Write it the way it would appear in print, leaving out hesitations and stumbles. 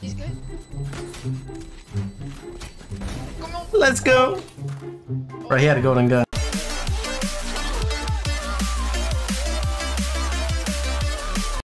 He's good. Come on. Let's go. Right, he had to go and gun.